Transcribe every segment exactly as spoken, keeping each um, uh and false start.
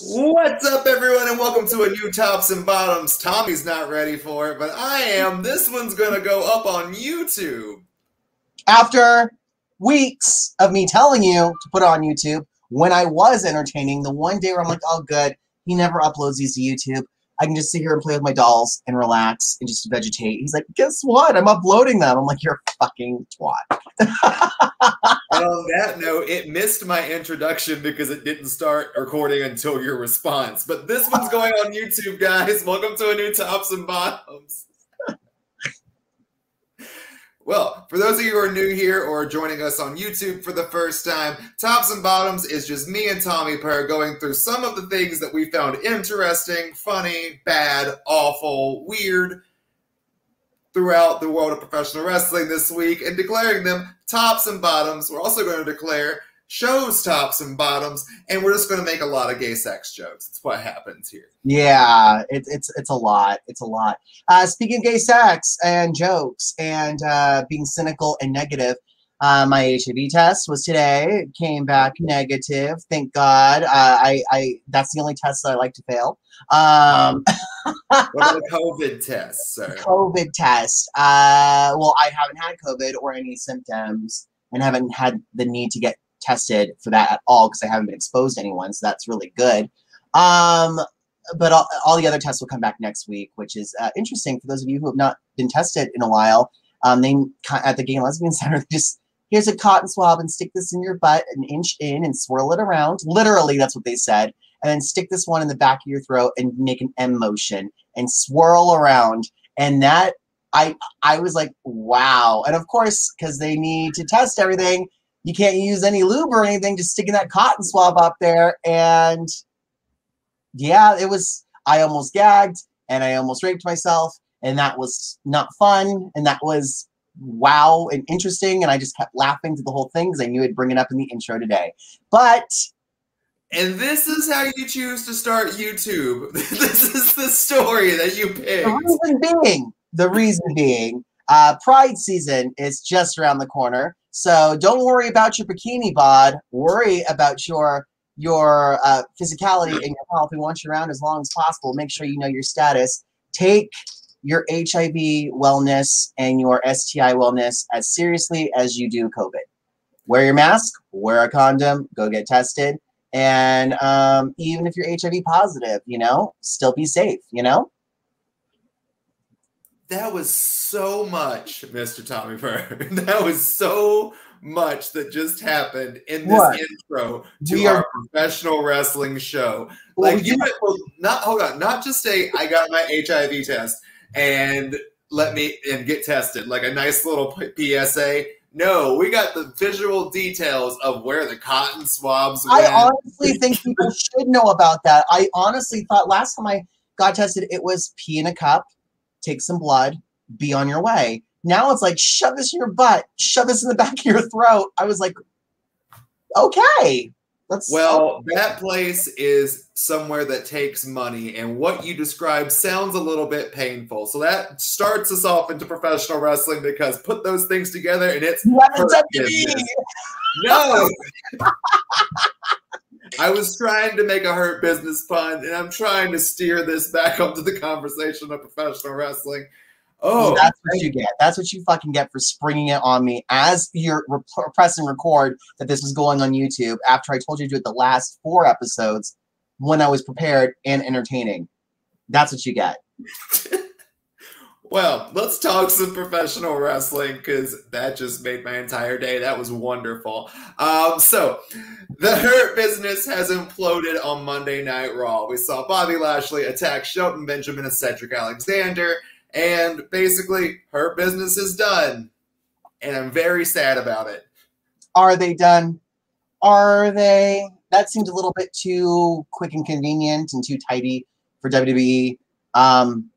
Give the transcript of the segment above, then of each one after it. What's up, everyone, and welcome to a new Tops and Bottoms. Tommy's not ready for it, but I am. This one's going to go up on YouTube. After weeks of me telling you to put it on YouTube, when I was entertaining, the one day where I'm like, oh, good, he never uploads these to YouTube. I can just sit here and play with my dolls and relax and just vegetate. He's like, guess what? I'm uploading them. I'm like, you're a fucking twat. And on that note, it missed my introduction because it didn't start recording until your response. But this one's going on YouTube, guys. Welcome to a new Tops and Bottoms. Well, for those of you who are new here or joining us on YouTube for the first time, Tops and Bottoms is just me and Tommy Purr going through some of the things that we found interesting, funny, bad, awful, weird throughout the world of professional wrestling this week and declaring them Tops and Bottoms. We're also going to declare shows Tops and Bottoms, and we're just going to make a lot of gay sex jokes. That's what happens here. Yeah, it, it's it's a lot. It's a lot. Uh, speaking of gay sex and jokes and uh, being cynical and negative, uh, my H I V test was today. It came back negative. Thank God. Uh, I, I that's the only test that I like to fail. Um, what about a COVID test, sir? COVID test. Uh, well, I haven't had COVID or any symptoms and haven't had the need to get tested for that at all because I haven't been exposed to anyone, so that's really good. Um, but all, all the other tests will come back next week, which is uh, interesting for those of you who have not been tested in a while. Um, they at the Gay and Lesbian Center, just here's a cotton swab and stick this in your butt an inch in and swirl it around. Literally, that's what they said. And then stick this one in the back of your throat and make an M motion and swirl around. And that, I I was like, wow. And of course, because they need to test everything, you can't use any lube or anything, just sticking that cotton swab up there. And yeah, it was, I almost gagged and I almost raped myself. And that was not fun. And that was wow and interesting. And I just kept laughing through the whole thing because I knew I'd bring it up in the intro today. But... and this is how you choose to start YouTube. This is the story that you picked. The reason being, the reason being, uh, Pride season is just around the corner. So don't worry about your bikini bod. Worry about your your uh, physicality and your health. We want you around as long as possible. Make sure you know your status. Take your H I V wellness and your S T I wellness as seriously as you do COVID. Wear your mask. Wear a condom. Go get tested. And um, even if you're H I V positive, you know, still be safe, you know? That was so much, Mister Tommy Purr. That was so much that just happened in this what? intro to we our are... professional wrestling show. Like, well, you might well not, hold on, not just say, I got my H I V test and let me, and get tested. Like a nice little P S A. No, we got the visual details of where the cotton swabs went. I honestly think people should know about that. I honestly thought last time I got tested, it was pee in a cup, take some blood, be on your way. Now it's like, shove this in your butt, shove this in the back of your throat. I was like, okay. Let's well, that place is somewhere that takes money, and what you described sounds a little bit painful. So that starts us off into professional wrestling because put those things together, and it's Hurt Business. No, I was trying to make a Hurt Business pun, and I'm trying to steer this back up to the conversation of professional wrestling. Oh, well, that's what you get. That's what you fucking get for springing it on me as you're re pressing record that this was going on YouTube after I told you to do it the last four episodes when I was prepared and entertaining. That's what you get. Well, let's talk some professional wrestling because that just made my entire day. That was wonderful. Um, so the Hurt Business has imploded on Monday Night Raw. We saw Bobby Lashley attack Shelton Benjamin and Cedric Alexander. And basically, Hurt Business is done. And I'm very sad about it. Are they done? Are they? That seemed a little bit too quick and convenient and too tidy for W W E. Um,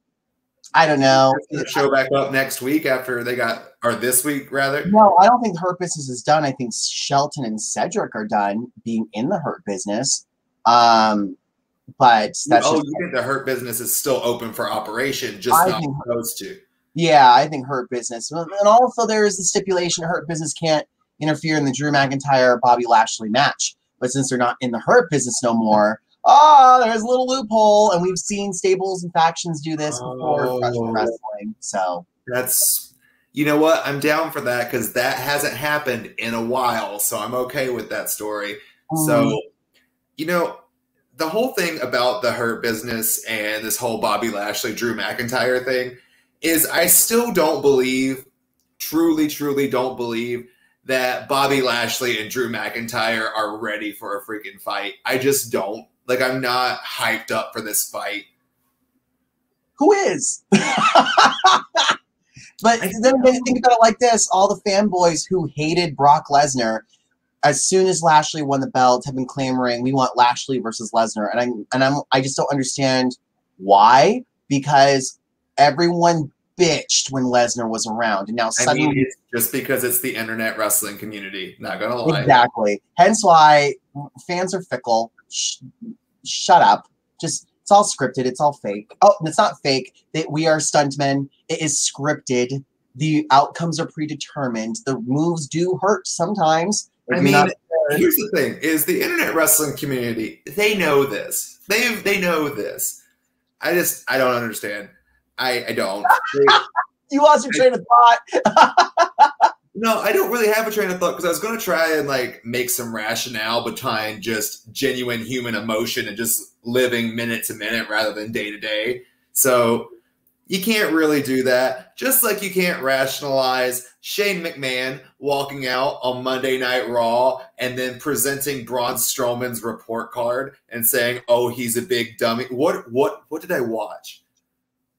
I don't know. Show back up next week after they got, or this week rather. No, I don't think Hurt Business is done. I think Shelton and Cedric are done being in the Hurt Business. Um, But that's oh, you think the Hurt Business is still open for operation, just I not think, those two. Yeah, I think Hurt Business, and also there is the stipulation Hurt Business can't interfere in the Drew McIntyre Bobby Lashley match. But since they're not in the Hurt Business no more, ah, there's a little loophole. And we've seen stables and factions do this before oh, professional wrestling. So that's, you know what? I'm down for that because that hasn't happened in a while. So I'm okay with that story. Mm. So, you know, the whole thing about the Hurt Business and this whole Bobby Lashley, Drew McIntyre thing is I still don't believe, truly, truly don't believe that Bobby Lashley and Drew McIntyre are ready for a freaking fight. I just don't. Like, I'm not hyped up for this fight. Who is? But then again, think about it like this. All the fanboys who hated Brock Lesnar, as soon as Lashley won the belt, have been clamoring, we want Lashley versus Lesnar. And, I'm, and I'm, I just don't understand why. Because everyone bitched when Lesnar was around, and now suddenly, I mean, it's just because it's the internet wrestling community. Not gonna lie, exactly. Hence why fans are fickle. Sh shut up. Just it's all scripted. It's all fake. Oh, it's not fake. That we are stuntmen. It is scripted. The outcomes are predetermined. The moves do hurt sometimes. I mean, here's the thing: is the internet wrestling community? They know this. They they know this. I just I don't understand. I, I don't. You lost your train of thought. No, I don't really have a train of thought because I was going to try and like make some rationale behind just genuine human emotion and just living minute to minute rather than day to day. So you can't really do that. Just like you can't rationalize Shane McMahon walking out on Monday Night Raw and then presenting Braun Strowman's report card and saying, "Oh, he's a big dummy." What what what did I watch?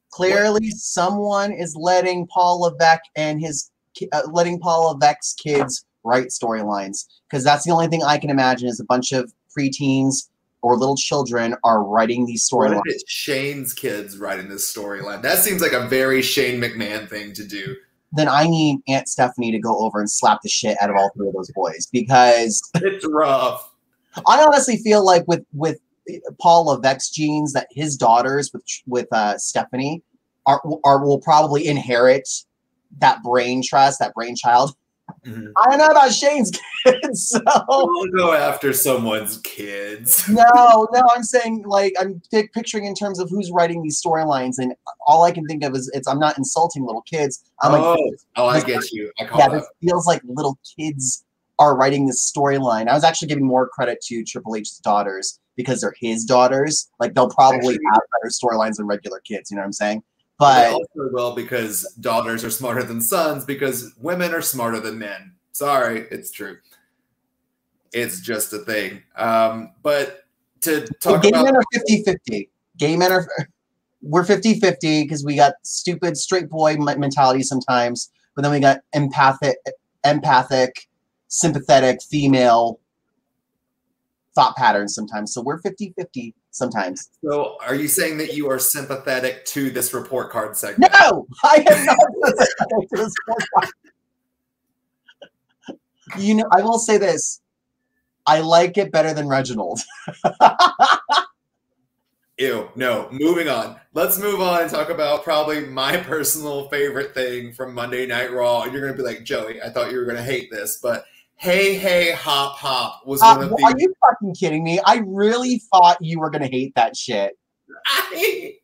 Clearly, what? Someone is letting Paul Levesque and his uh, letting Paul Levesque's kids write storylines, because that's the only thing I can imagine is a bunch of preteens or little children are writing these storylines. Shane's kids writing this storyline. That seems like a very Shane McMahon thing to do. Then I need Aunt Stephanie to go over and slap the shit out of all three of those boys, because it's rough. I honestly feel like with with. Paul Levesque's genes that his daughters with with uh, Stephanie are are will probably inherit that brain trust, that brainchild. Mm-hmm. I don't know about Shane's kids, so we'll go after someone's kids. No, no, I'm saying like I'm picturing in terms of who's writing these storylines, and all I can think of is it's I'm not insulting little kids. I'm oh, like, oh, I get like, you. I call yeah, that. It feels like little kids are writing this storyline. I was actually giving more credit to Triple H's daughters, because they're his daughters. Like, they'll probably actually have better storylines than regular kids, you know what I'm saying? But they also will, because daughters are smarter than sons, because women are smarter than men. Sorry, it's true. It's just a thing. Um, but to talk so gay about- Gay men are fifty fifty. Gay men are, we're fifty fifty because we got stupid straight boy mentality sometimes, but then we got empathic, empathic sympathetic female thought patterns sometimes. So we're fifty fifty sometimes. So are you saying that you are sympathetic to this report card segment? No, I am not sympathetic to this report card. You know, I will say this. I like it better than Reginald. Ew, no, moving on. Let's move on and talk about probably my personal favorite thing from Monday Night Raw. And you're going to be like, Joey, I thought you were going to hate this, but Hey, Hey, Hop, Hop was uh, one of the... Are you fucking kidding me? I really thought you were going to hate that shit. I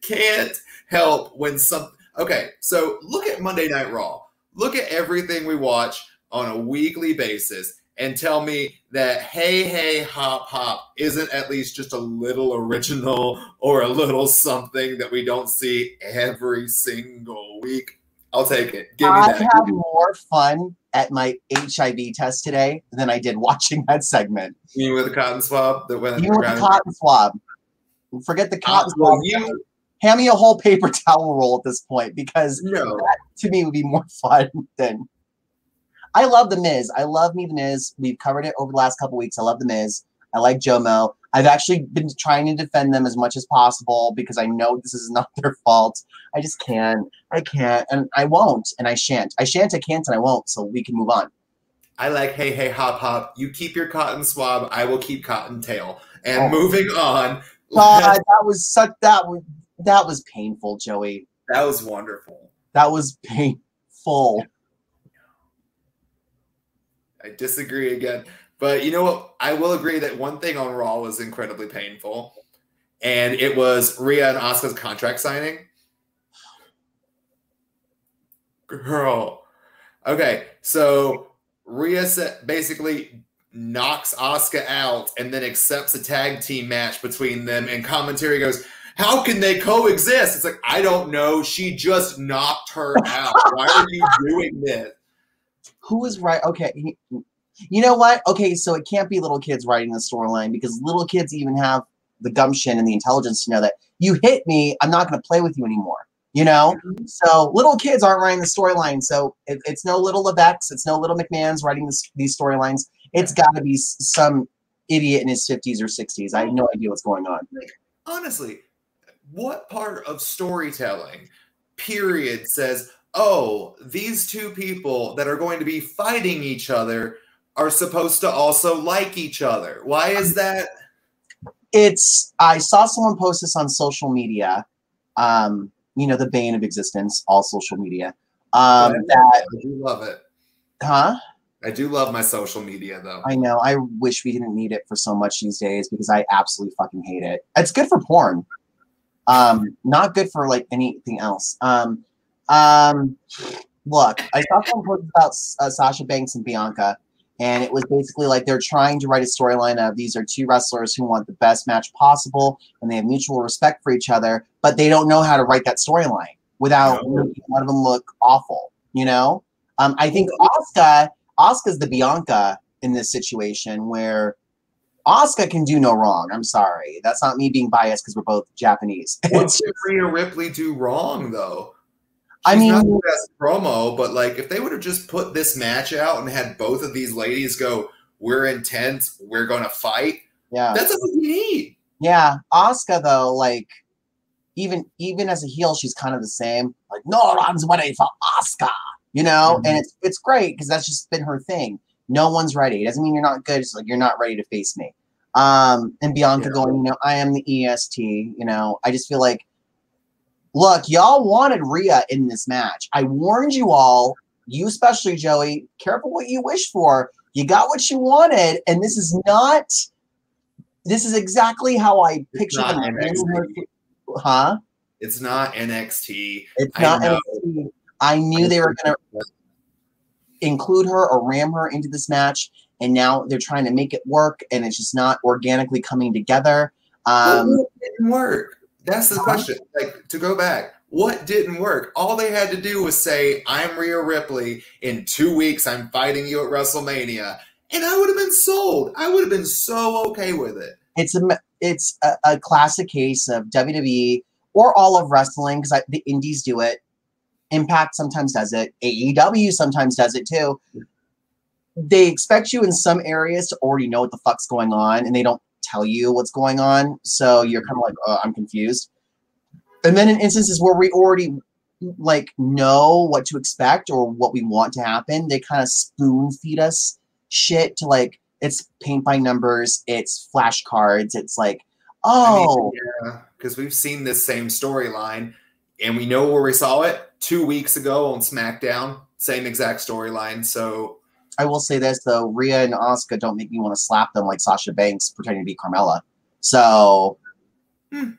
can't help when some... Okay, so look at Monday Night Raw. Look at everything we watch on a weekly basis and tell me that Hey, Hey, Hop, Hop isn't at least just a little original or a little something that we don't see every single week. I'll take it. Give me I that. I had more fun at my H I V test today than I did watching that segment. You with a cotton swab? That went you with a cotton swab. Forget the cotton uh, well, swab. You... Hand me a whole paper towel roll at this point, because no. That to me would be more fun than... I love The Miz. I love me The Miz. We've covered it over the last couple weeks. I love The Miz. I like Jomo. I've actually been trying to defend them as much as possible because I know this is not their fault. I just can't. I can't. And I won't. And I shan't. I shan't, I can't, and I won't. So we can move on. I like Hey, Hey, Hop, Hop. You keep your cotton swab. I will keep cottontail. And oh. Moving on. God, that was such, that was, that was painful, Joey. That was wonderful. That was painful. I disagree again. But you know what? I will agree that one thing on Raw was incredibly painful, and it was Rhea and Asuka's contract signing. Girl. Okay, so Rhea basically knocks Asuka out and then accepts a tag team match between them, and commentary goes, how can they coexist? It's like, I don't know. She just knocked her out. Why are you doing this? Who is right? Okay. You know what? Okay, so it can't be little kids writing the storyline, because little kids even have the gumption and the intelligence to know that you hit me, I'm not going to play with you anymore. You know? Mm-hmm. So little kids aren't writing the storyline. So it, it's no little Levesques. It's no little McMahon's writing this, these storylines. It's got to be some idiot in his fifties or sixties. I have no idea what's going on. Like, honestly, what part of storytelling, period, says, oh, these two people that are going to be fighting each other are supposed to also like each other? Why is that? It's, I saw someone post this on social media. Um, you know, the bane of existence, all social media. Um, yeah, that, I do love it. Huh? I do love my social media, though. I know. I wish we didn't need it for so much these days, because I absolutely fucking hate it. It's good for porn. Um, not good for, like, anything else. Um, um, look, I saw someone post about uh, Sasha Banks and Bianca, and it was basically like they're trying to write a storyline of these are two wrestlers who want the best match possible, and they have mutual respect for each other, but they don't know how to write that storyline without no. making one of them look awful, you know? Um, I think Asuka, Asuka's the Bianca in this situation, where Asuka can do no wrong. I'm sorry. That's not me being biased because we're both Japanese. What did Rhea Ripley do wrong, though? She's I mean, not the best promo, but like if they would have just put this match out and had both of these ladies go, we're intense, we're gonna fight. Yeah, that's what we need. Yeah, Asuka though, like even even as a heel, she's kind of the same. Like, no one's waiting for Asuka, you know. Mm-hmm. And it's it's great because that's just been her thing. No one's ready. It doesn't mean you're not good. It's like you're not ready to face me. Um, and Bianca yeah. going, you know, I am the E S T. You know, I just feel like. Look, y'all wanted Rhea in this match. I warned you all, you especially, Joey, careful what you wish for. You got what you wanted, and this is not, this is exactly how I pictured it. Huh? It's not N X T. It's not N X T. I knew they were going to include her or ram her into this match, and now they're trying to make it work, and it's just not organically coming together. Um, it didn't work. That's the question. Like, to go back, what didn't work? All they had to do was say, I'm Rhea Ripley. In two weeks, I'm fighting you at WrestleMania. And I would have been sold. I would have been so okay with it. It's a, it's a, a classic case of W W E or all of wrestling, because the indies do it. Impact sometimes does it. A E W sometimes does it, too. They expect you in some areas to already know what the fuck's going on, and they don't tell you what's going on, so you're kind of like, oh, I'm confused. And then in instances where we already like know what to expect or what we want to happen, they kind of spoon feed us shit to like, it's paint by numbers, it's flashcards, it's like, oh. I mean, yeah, because we've seen this same storyline, and we know where we saw it two weeks ago on SmackDown, same exact storyline, so... I will say this, though. Rhea and Asuka don't make me want to slap them like Sasha Banks pretending to be Carmella. So. Hmm.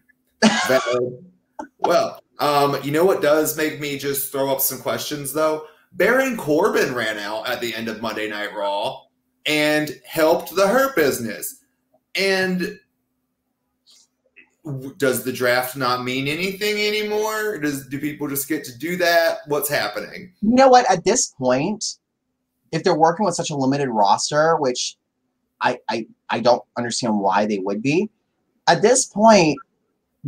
Well, um, you know what does make me just throw up some questions, though? Baron Corbin ran out at the end of Monday Night Raw and helped the Hurt Business. And does the draft not mean anything anymore? Does, do people just get to do that? What's happening? You know what? At this point... if they're working with such a limited roster, which I, I I don't understand why they would be, at this point,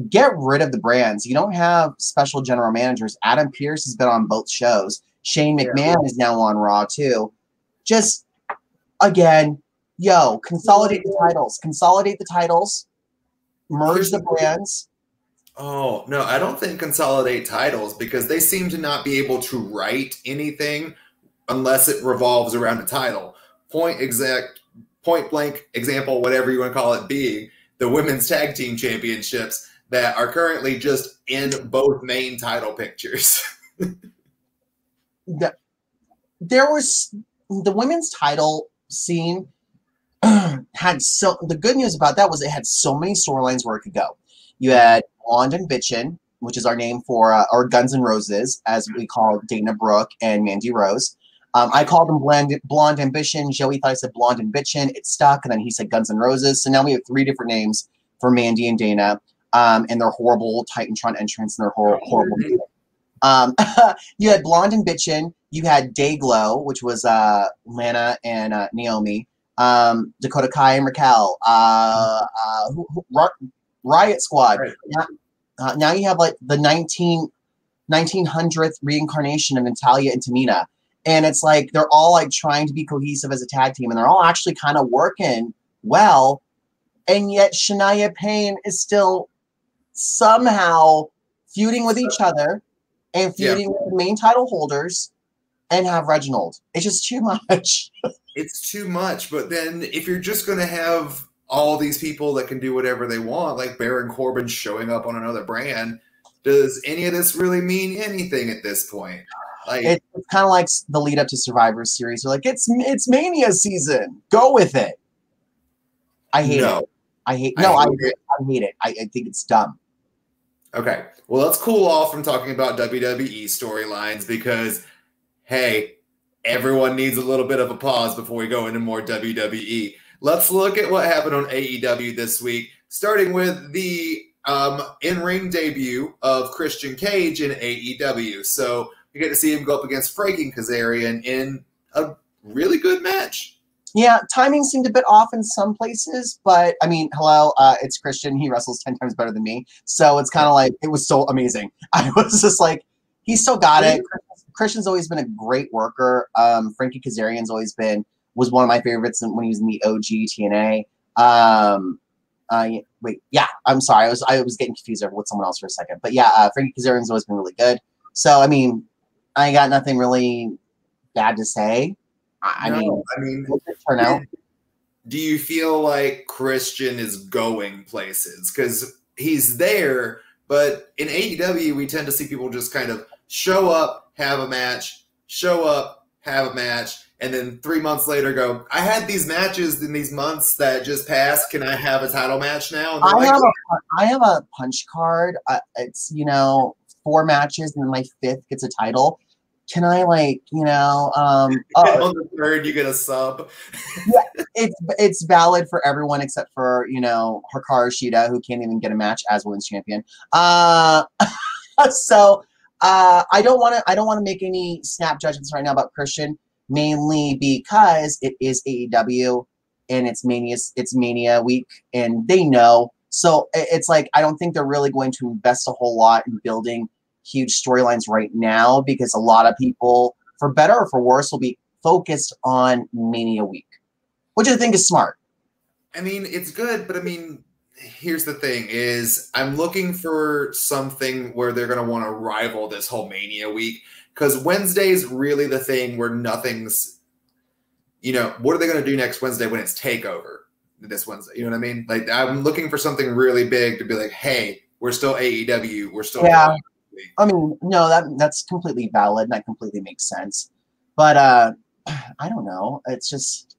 get rid of the brands. You don't have special general managers. Adam Pierce has been on both shows. Shane McMahon yeah. is now on Raw, too. Just, again, yo, consolidate the titles. Consolidate the titles. Merge the brands. Oh, no, I don't think consolidate titles, because they seem to not be able to write anything unless it revolves around a title. Point exact, point blank example, whatever you want to call it, being the women's tag team championships that are currently just in both main title pictures. the, there was the women's title scene had so the good news about that was it had so many storylines where it could go. You had Blonde and Bitchin', which is our name for uh, our Guns N' Roses, as we call Dana Brooke and Mandy Rose. Um, I called them Blonde, Blonde Ambition. Joey thought I said Blonde and Bitchin'. It stuck, and then he said Guns N' Roses. So now we have three different names for Mandy and Dana, um, and their horrible Titantron entrance and their hor horrible music. Um, you had Blonde and Bitchin'. You had Dayglow, which was uh, Lana and uh, Naomi. Um, Dakota Kai and Raquel. Uh, uh, who, who, Riot Squad. Right. Now, uh, now you have like the nineteen hundredth reincarnation of Natalya and Tamina. And it's like they're all like trying to be cohesive as a tag team, and they're all actually kind of working well. And yet Shania Payne is still somehow feuding with each other and feuding yeah. with the main title holders and have Reginald. It's just too much. It's too much. But then if you're just going to have all these people that can do whatever they want, like Baron Corbin showing up on another brand, does any of this really mean anything at this point? Like, it's kind of like the lead up to Survivor Series. You're like, it's it's Mania season. Go with it. I hate no. it. I hate. No, I hate I, it. I hate it. I, I think it's dumb. Okay, well, let's cool off from talking about W W E storylines because, hey, everyone needs a little bit of a pause before we go into more W W E. Let's look at what happened on A E W this week, starting with the um, in-ring debut of Christian Cage in A E W. So you get to see him go up against Frankie Kazarian in a really good match. Yeah, timing seemed a bit off in some places, but I mean, hello, uh, it's Christian. He wrestles ten times better than me, so it's kind of like it was so amazing. I was just like, he still got it. Christian's always been a great worker. Um, Frankie Kazarian's always been was one of my favorites when he was in the O G T N A. Um, uh, wait, yeah, I'm sorry, I was I was getting confused over with someone else for a second, but yeah, uh, Frankie Kazarian's always been really good. So I mean, I got nothing really bad to say. I no, mean, I mean, turn out. Do you feel like Christian is going places? Because he's there, but in A E W, we tend to see people just kind of show up, have a match, show up, have a match, and then three months later go, I had these matches in these months that just passed. Can I have a title match now? And I, like, have a, I have a punch card. Uh, it's, you know, four matches, and then my fifth gets a title. Can I, like, you know, um, uh, on the third you get a sub. Yeah, it's it's valid for everyone except for, you know, Hikaru Shida, who can't even get a match as women's champion. Uh, so uh, I don't want to I don't want to make any snap judgments right now about Christian, mainly because it is A E W and it's Mania it's Mania week, and they know. So it's like I don't think they're really going to invest a whole lot in building huge storylines right now, because a lot of people, for better or for worse, will be focused on Mania week, which I think is smart. I mean, it's good, but I mean, here's the thing is I'm looking for something where they're going to want to rival this whole Mania week, because Wednesday's really the thing where nothing's, you know, what are they going to do next Wednesday when it's TakeOver this Wednesday? You know what I mean? Like, I'm looking for something really big to be like, hey, we're still A E W. We're still yeah. I mean, no, that that's completely valid, and that completely makes sense. But uh, I don't know. It's just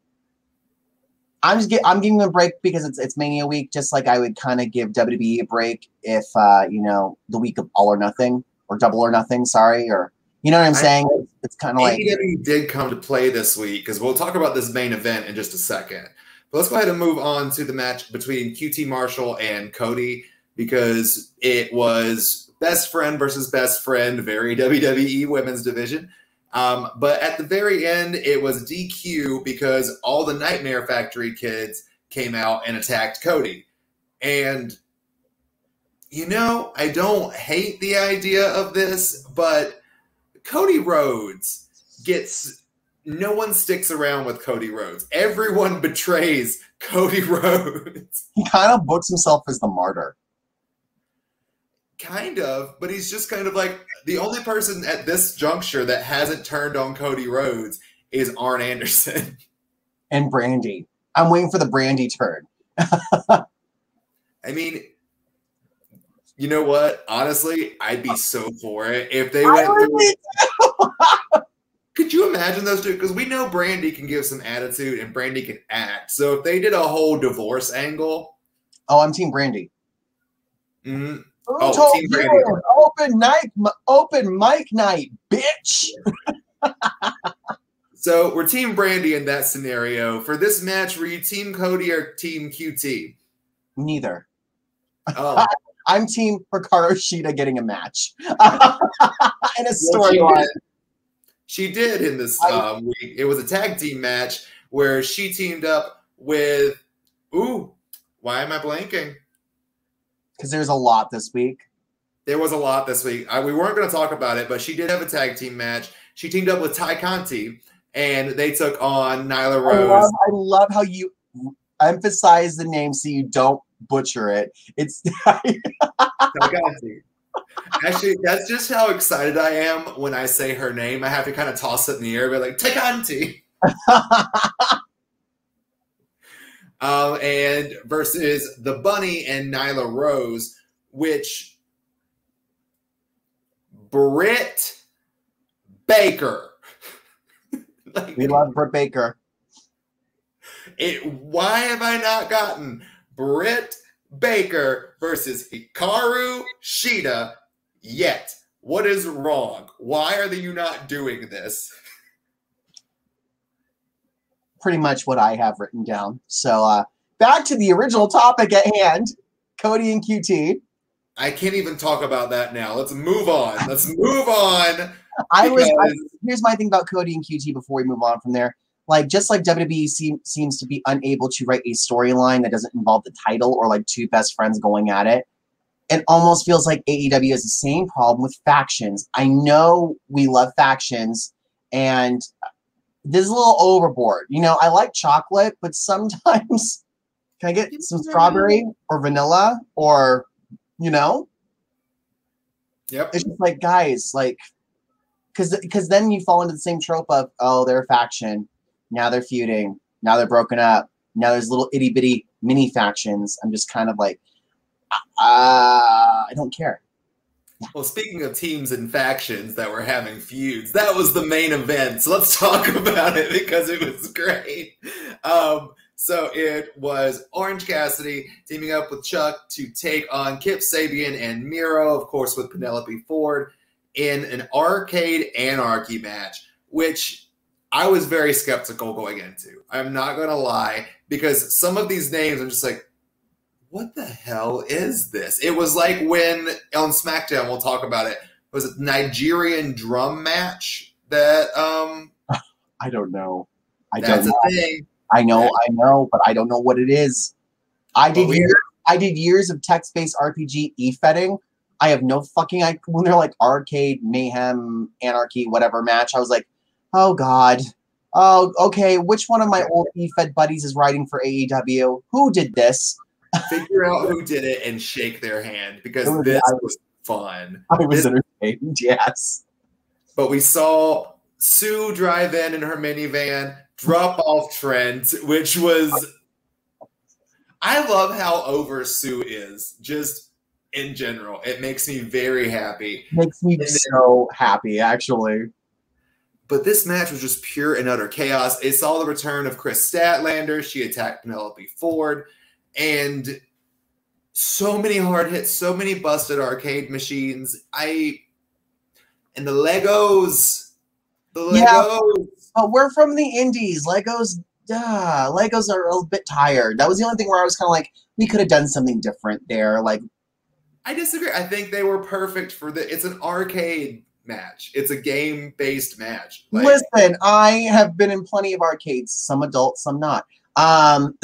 I'm just get, I'm giving them a break because it's it's Mania week. Just like I would kind of give W W E a break if uh, you know, the week of All or Nothing or Double or Nothing. Sorry, or you know what I'm saying? I, it's kind of like A E W did come to play this week, because we'll talk about this main event in just a second. But let's go ahead and move on to the match between Q T Marshall and Cody, because it was best friend versus best friend, very W W E women's division. Um, but at the very end, it was D Q because all the Nightmare Factory kids came out and attacked Cody. And, you know, I don't hate the idea of this, but Cody Rhodes gets... No one sticks around with Cody Rhodes. Everyone betrays Cody Rhodes. He kind of books himself as the martyr. Kind of, but he's just kind of like the only person at this juncture that hasn't turned on Cody Rhodes is Arn Anderson. And Brandy. I'm waiting for the Brandy turn. I mean, you know what? Honestly, I'd be so for it if they I went really through Could you imagine those two? Because we know Brandy can give some attitude and Brandy can act. So if they did a whole divorce angle. Oh, I'm Team Brandy. Mm-hmm. Oh, told Team Brandy. Open night, open mic night, bitch. So we're Team Brandy in that scenario. For this match, were you Team Cody or Team Q T? Neither. Oh. I'm Team Hikaru Shida getting a match. And a storyline. She did in this um, week. It was a tag team match where she teamed up with, ooh, why am I blanking? Because there's a lot this week. There was a lot this week. I, we weren't going to talk about it, but she did have a tag team match. She teamed up with Ty Conti, and they took on Nyla Rose. I love, I love how you emphasize the name so you don't butcher it. It's Ty Conti. Actually, that's just how excited I am when I say her name. I have to kind of toss it in the air, be like, Tekanti. um, and versus the Bunny and Nyla Rose, which Britt Baker. Like, we love Britt Baker. It. Why have I not gotten Britt Baker versus Hikaru Shida yet? What is wrong? Why are you not doing this? Pretty much what I have written down. So uh, back to the original topic at hand, Cody and Q T. I can't even talk about that now. Let's move on. Let's move on. I was. I, here's my thing about Cody and Q T before we move on from there. Like, just like W W E seem, seems to be unable to write a storyline that doesn't involve the title or, like, two best friends going at it, it almost feels like A E W has the same problem with factions. I know we love factions, and this is a little overboard. You know, I like chocolate, but sometimes can I get some strawberry or vanilla or, you know? Yep. It's just like, guys, like, because because then you fall into the same trope of, oh, they're a faction. Now they're feuding. Now they're broken up. Now there's little itty bitty mini factions. I'm just kind of like, uh, I don't care. Well, speaking of teams and factions that were having feuds, that was the main event. So let's talk about it because it was great. Um, so it was Orange Cassidy teaming up with Chuck to take on Kip Sabian and Miro, of course, with Penelope Ford in an Arcade Anarchy match, which I was very skeptical going into. I'm not going to lie, because some of these names, I'm just like, what the hell is this? It was like when on SmackDown, we'll talk about it, was it Nigerian drum match that um I don't know. I that's don't know. A thing. I know, I know, but I don't know what it is. I did well, years, I did years of text-based R P G e-fetting. I have no fucking idea. When they're like Arcade Mayhem Anarchy whatever match, I was like, oh, God. Oh, okay. Which one of my old E F E D buddies is writing for A E W? Who did this? Figure out who did it and shake their hand, because was, this was, was fun. I was this, entertained, yes. But we saw Sue drive in in her minivan, drop off Trent, which was... I love how over Sue is, just in general. It makes me very happy. Makes me and so then, happy, actually. But this match was just pure and utter chaos. It saw the return of Chris Statlander. She attacked Penelope Ford. And so many hard hits, so many busted arcade machines. I And the Legos. The Legos. Yeah, but we're from the Indies. Legos, duh. Legos are a little bit tired. That was the only thing where I was kind of like, we could have done something different there. Like, I disagree. I think they were perfect for the... It's an arcade match. It's a game-based match. Like, listen, I have been in plenty of arcades, some adult, some not. Um,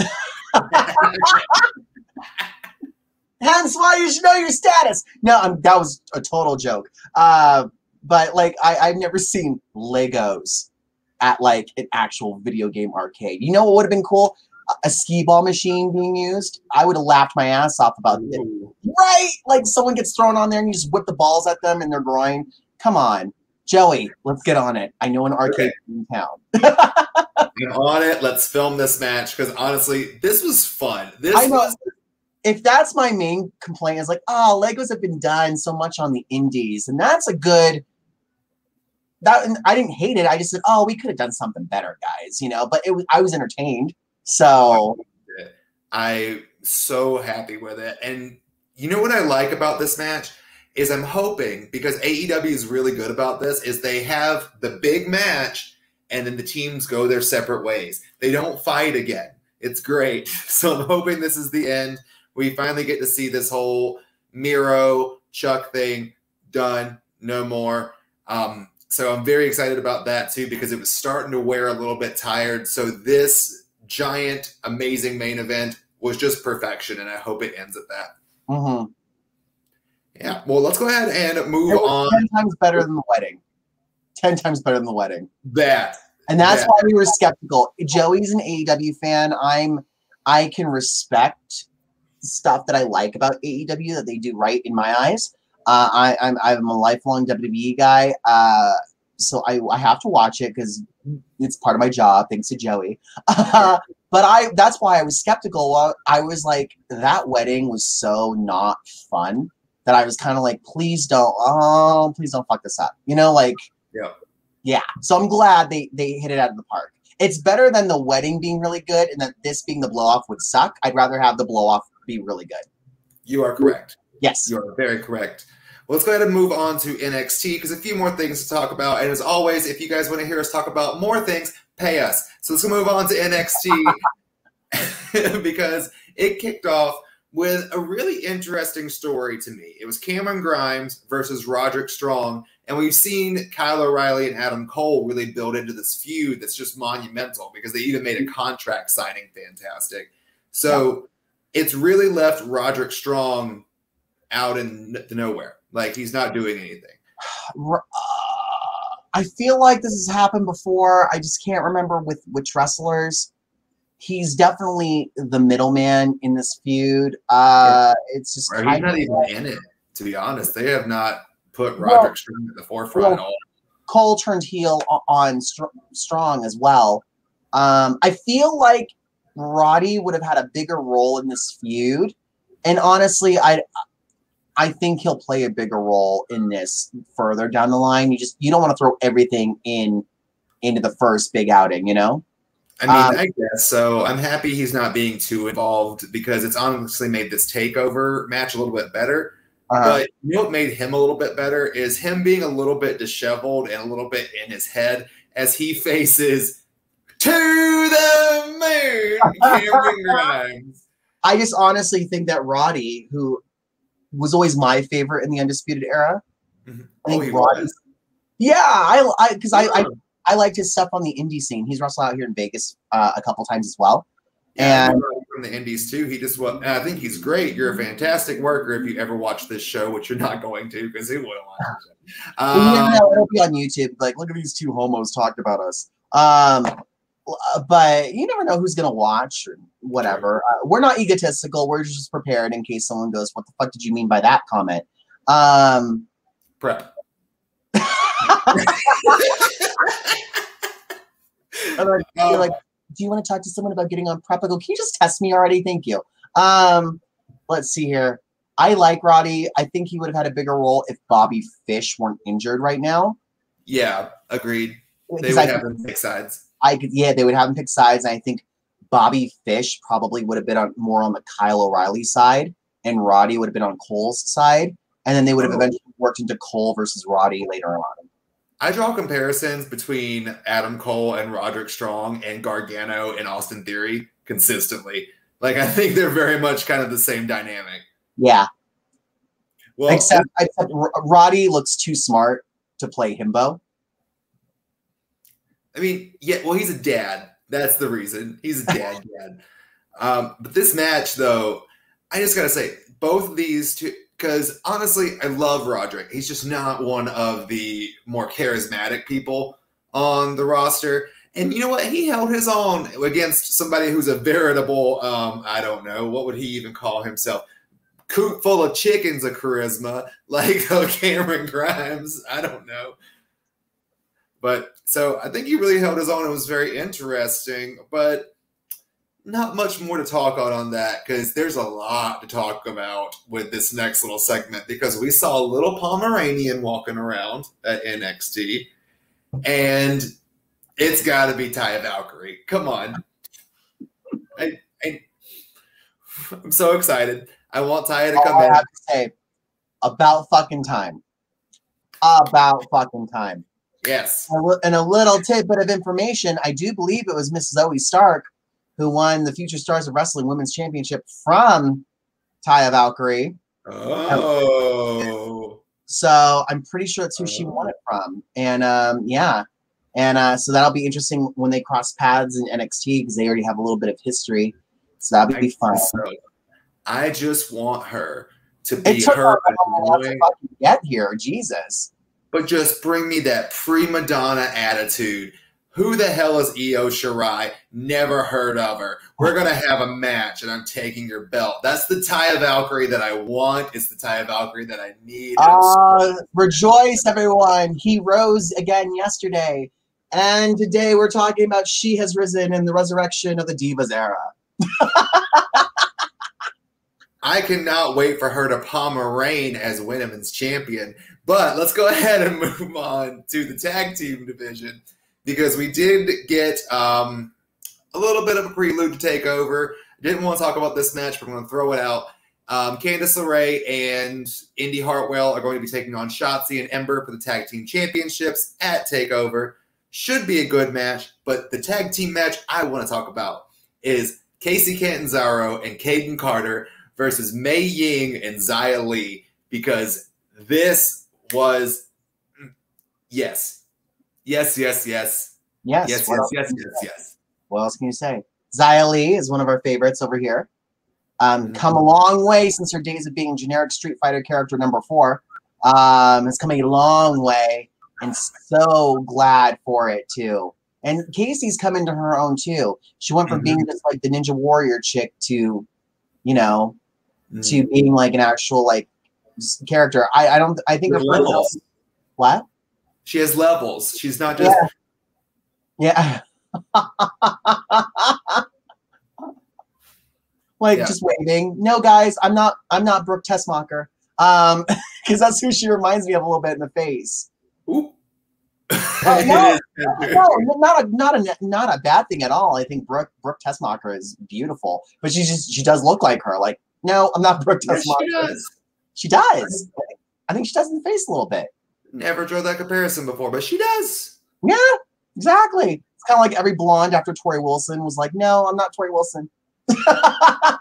hence why you should know your status. No, um, that was a total joke. Uh, but like, I, I've never seen Legos at like an actual video game arcade. You know what would have been cool? A, a skee-ball machine being used. I would have laughed my ass off about it. Right? Like, someone gets thrown on there and you just whip the balls at them in their groin. Come on, Joey, let's get on it. I know an arcade in town. I'm on it. Let's film this match, because honestly, this was fun. This I know. Was if that's my main complaint, is like, oh, Legos have been done so much on the Indies, and that's a good that, I didn't hate it. I just said, oh, we could have done something better, guys, you know, but it was, I was entertained. So I'm so happy with it. And you know what I like about this match is I'm hoping, because A E W is really good about this, is they have the big match and then the teams go their separate ways. They don't fight again. It's great. So I'm hoping this is the end. We finally get to see this whole Miro Chuck thing done. No more. Um, so I'm very excited about that too, because it was starting to wear a little bit tired. So this giant, amazing main event was just perfection. And I hope it ends at that. Mm-hmm. Yeah. Well, let's go ahead and move on. Ten times better than the wedding. Ten times better than the wedding. That. And that's that. Why we were skeptical. Joey's an A E W fan. I'm, I can respect stuff that I like about A E W that they do right in my eyes. Uh, I, I'm, I'm a lifelong W W E guy. Uh, so I, I have to watch it because it's part of my job. Thanks to Joey. Uh, but I, that's why I was skeptical. I was like, that wedding was so not fun that I was kind of like, please don't, oh, please don't fuck this up. You know, like, yeah. Yeah. So I'm glad they, they hit it out of the park. It's better than the wedding being really good and that this being the blow off would suck. I'd rather have the blow off be really good. You are correct. Yes. You are very correct. Well, let's go ahead and move on to N X T because a few more things to talk about. And as always, if you guys want to hear us talk about more things, pay us. So let's move on to N X T because it kicked off with a really interesting story to me. It was Cameron Grimes versus Roderick Strong. And we've seen Kyle O'Reilly and Adam Cole really build into this feud that's just monumental because they even made a contract signing fantastic. So yeah. It's really left Roderick Strong out in the nowhere. Like, he's not doing anything. Uh, I feel like this has happened before. I just can't remember with which wrestlers. He's definitely the middleman in this feud. Uh, it's just right, he's not even like, in it, to be honest. They have not put Roderick well, Strong at the forefront well, at all. Cole turned heel on Str Strong as well. Um, I feel like Roddy would have had a bigger role in this feud. And honestly, I I think he'll play a bigger role in this further down the line. You just you don't want to throw everything in into the first big outing, you know? I mean, um, I guess so. I'm happy he's not being too involved because it's honestly made this takeover match a little bit better. Uh, but you know what made him a little bit better is him being a little bit disheveled and a little bit in his head as he faces to the moon Cameron Grimes. I just honestly think that Roddy, who was always my favorite in the Undisputed Era, mm-hmm. I think oh, Roddy, yeah, I, I, because I. I I liked his stuff on the indie scene. He's wrestled out here in Vegas uh, a couple times as well. Yeah, and from the indies too. He just well, I think he's great. You're a fantastic worker if you ever watch this show, which you're not going to because who will watch it? Um, yeah, it'll be on YouTube. Like, look at these two homos talked about us. Um, but you never know who's gonna watch or whatever. Uh, we're not egotistical. We're just prepared in case someone goes, "What the fuck did you mean by that comment?" Um, Prep. I'm like, you're like, do you want to talk to someone about getting on prep? I go, can you just test me already? Thank you. Um, let's see here. I like Roddy. I think he would have had a bigger role if Bobby Fish weren't injured right now. Yeah, agreed. They would I, have him pick sides. I could, yeah, they would have him pick sides. And I think Bobby Fish probably would have been on more on the Kyle O'Reilly side, and Roddy would have been on Cole's side, and then they would have oh. eventually worked into Cole versus Roddy later on. I draw comparisons between Adam Cole and Roderick Strong and Gargano and Austin Theory consistently. Like, I think they're very much kind of the same dynamic. Yeah. Well, except, except Roddy looks too smart to play himbo. I mean, yeah, well, he's a dad. That's the reason. He's a dad dad. Um, but this match, though, I just got to say, both of these two – because honestly, I love Roderick. He's just not one of the more charismatic people on the roster. And you know what? He held his own against somebody who's a veritable, um, I don't know, what would he even call himself? Coop full of chickens of charisma, like uh, Cameron Grimes. I don't know. But so I think he really held his own. It was very interesting. But not much more to talk on on that because there's a lot to talk about with this next little segment because we saw a little Pomeranian walking around at N X T. and it's got to be Taya Valkyrie. Come on. I, I, I'm so excited. I want Taya to come All in. I have to say, about fucking time. About fucking time. Yes. And a little tidbit of information, I do believe it was Miss Zoe Stark who won the Future Stars of Wrestling Women's Championship from Taya Valkyrie. Oh. So I'm pretty sure that's who oh. she won it from. And um, yeah. And uh, so that'll be interesting when they cross paths in N X T because they already have a little bit of history. So that'll be I fun. So. I just want her to be it took her. Her to get here, Jesus. But just bring me that prima donna attitude. Who the hell is Io Shirai? Never heard of her. We're going to have a match, and I'm taking your belt. That's the Taya Valkyrie that I want. It's the Taya Valkyrie that I need. Uh, rejoice, everyone. He rose again yesterday. And today we're talking about she has risen in the resurrection of the Divas era. I cannot wait for her to Palmer Reign as women's champion. But let's go ahead and move on to the tag team division, because we did get um, a little bit of a prelude to TakeOver. I didn't want to talk about this match, but I'm going to throw it out. Um, Candice LeRae and Indy Hartwell are going to be taking on Shotzi and Ember for the tag team championships at TakeOver. Should be a good match, but the tag team match I want to talk about is Casey Catanzaro and Kaden Carter versus Mei Ying and Xia Li, because this was, yes, Yes, yes, yes. Yes, yes, yes, yes, yes, yes. What else can you say? Xia Li is one of our favorites over here. Um, mm-hmm. Come a long way since her days of being generic Street Fighter character number four. Um, has come a long way, and so glad for it, too. And Casey's come into her own, too. She went from mm-hmm. being just like the Ninja Warrior chick to, you know, mm-hmm. to being like an actual like character. I, I don't, I think. Her else, what? She has levels. She's not just. Yeah. yeah. like yeah. just waving. No, guys, I'm not. I'm not Brooke Tessmacher. Um, because that's who she reminds me of a little bit in the face. Ooh. Uh, no, no, no, not a not a not a bad thing at all. I think Brooke Brooke Tessmacher is beautiful, but she just she does look like her. Like, no, I'm not Brooke Tessmacher. Yeah, she does. She does. I think she does in the face a little bit. Never drew that comparison before, but she does. Yeah, exactly. It's kind of like every blonde after Tori Wilson was like, no, I'm not Tori Wilson.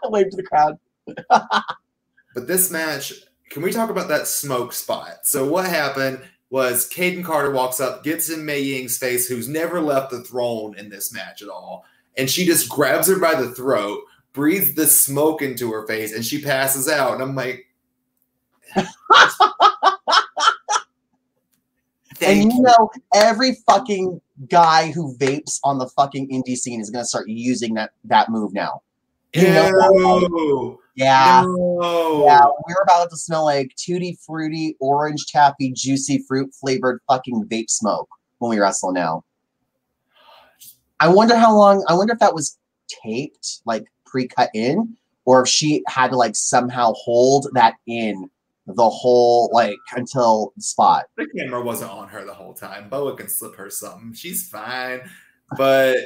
Wave to the crowd. But this match, can we talk about that smoke spot? So what happened was Kaden Carter walks up, gets in Mei Ying's face, who's never left the throne in this match at all. And she just grabs her by the throat, breathes the smoke into her face, and she passes out. And I'm like... Thank and you, you know, every fucking guy who vapes on the fucking indie scene is going to start using that, that move now. You Ew. Know that yeah. No. Yeah. We're about to smell like tutti frutti, orange taffy, juicy fruit flavored fucking vape smoke when we wrestle now. I wonder how long, I wonder if that was taped, like pre-cut in, or if she had to like somehow hold that in the whole, like, until spot. The camera wasn't on her the whole time. Boa can slip her something. She's fine. But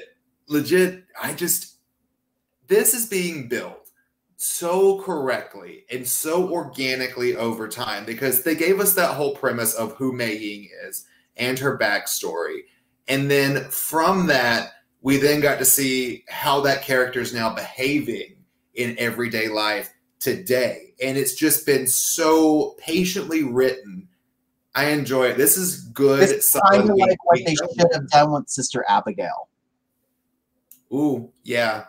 legit, I just, this is being built so correctly and so organically over time, because they gave us that whole premise of who Mei Ying is and her backstory. And then from that, we then got to see how that character is now behaving in everyday life today, and it's just been so patiently written. I enjoy it. This is good. It's kind of like what they should have done with Sister Abigail. Ooh, yeah.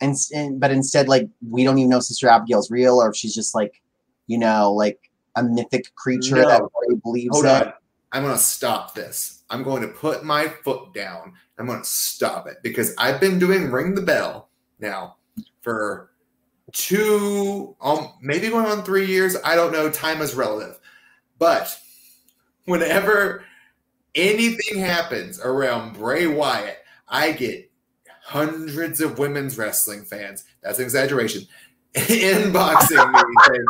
And, and but instead, like, we don't even know if Sister Abigail's real, or if she's just like, you know, like a mythic creature no. that really believes Hold it. On. I'm gonna stop this. I'm going to put my foot down. I'm gonna stop it, because I've been doing Ring the Bell now for. Two, um, maybe going on three years. I don't know. Time is relative. But whenever anything happens around Bray Wyatt, I get hundreds of women's wrestling fans. That's an exaggeration. Inboxing me. Saying,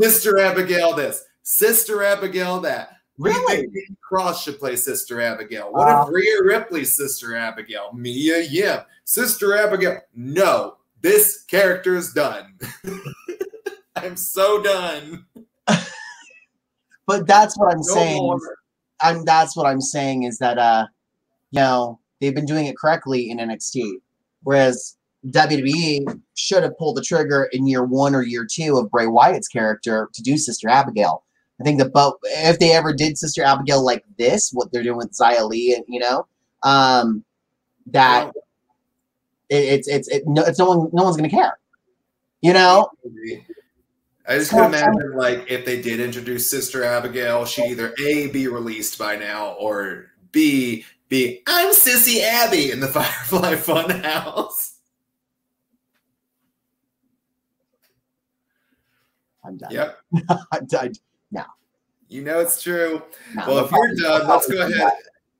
Sister Abigail this. Sister Abigail that. Really? Nikki Cross should play Sister Abigail. What uh, if Rhea Ripley's Sister Abigail? Mia Yim. Sister Abigail. No, this character's done. I'm so done. But that's what I'm no saying. Longer. I'm that's what I'm saying is that uh, you know, they've been doing it correctly in N X T, whereas W W E should have pulled the trigger in year one or year two of Bray Wyatt's character to do Sister Abigail. I think the boat, if they ever did Sister Abigail like this, what they're doing with Xia Li, and you know, um, that wow. it's it, it's it, no, it's no one no one's gonna care, you know. I just can imagine, like, if they did introduce Sister Abigail, she either A, be released by now, or B, be, I'm Sissy Abby in the Firefly Funhouse. I'm done. Yep. I'm done. No. You know it's true. No, well, if you're done, let's go ahead. That.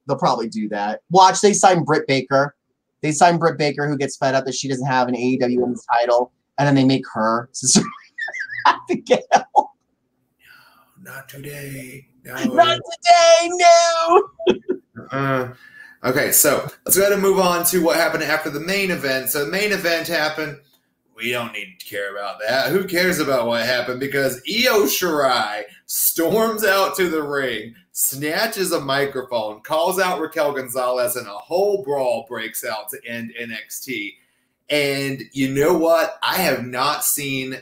They'll probably do that. Watch, they sign Britt Baker. They sign Britt Baker, who gets fed up that she doesn't have an A E W Women's title, and then they make her Sister Abigail. No, not today. No. Not today, no. Uh, okay, so let's go ahead and move on to what happened after the main event. So the main event happened. We don't need to care about that. Who cares about what happened? Because Io Shirai storms out to the ring, snatches a microphone, calls out Raquel Gonzalez, and a whole brawl breaks out to end N X T. And you know what? I have not seen